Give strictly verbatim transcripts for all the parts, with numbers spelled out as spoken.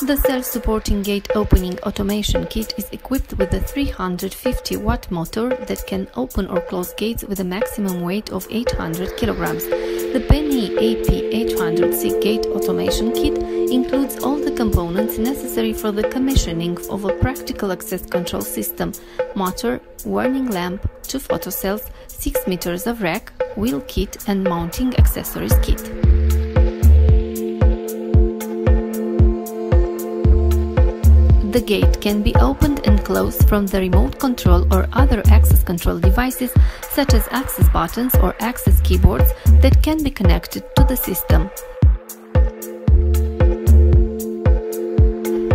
The self-supporting gate opening automation kit is equipped with a three hundred fifty watt motor that can open or close gates with a maximum weight of eight hundred kilograms. The P N I A P eight hundred C gate automation kit includes all the components necessary for the commissioning of a practical access control system: motor, warning lamp, two photocells, six meters of rack, wheel kit and mounting accessories kit. The gate can be opened and closed from the remote control or other access control devices, such as access buttons or access keyboards, that can be connected to the system.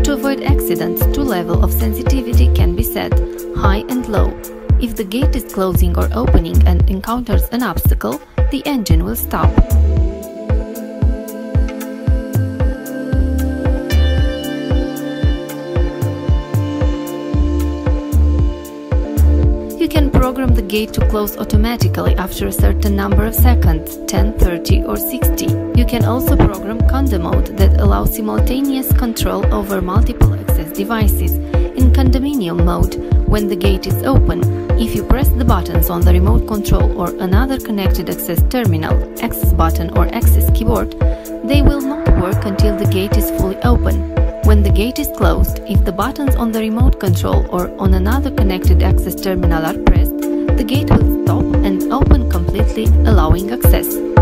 To avoid accidents, two levels of sensitivity can be set: high and low. If the gate is closing or opening and encounters an obstacle, the engine will stop. You can program the gate to close automatically after a certain number of seconds, ten, thirty or sixty. You can also program Conda mode that allows simultaneous control over multiple access devices. In condominium mode, when the gate is open, if you press the buttons on the remote control or another connected access terminal, access button or access keyboard, they will not work until the gate is fully open. When the gate is closed, if the buttons on the remote control or on another connected access terminal are pressed, the gate will stop and open completely, allowing access.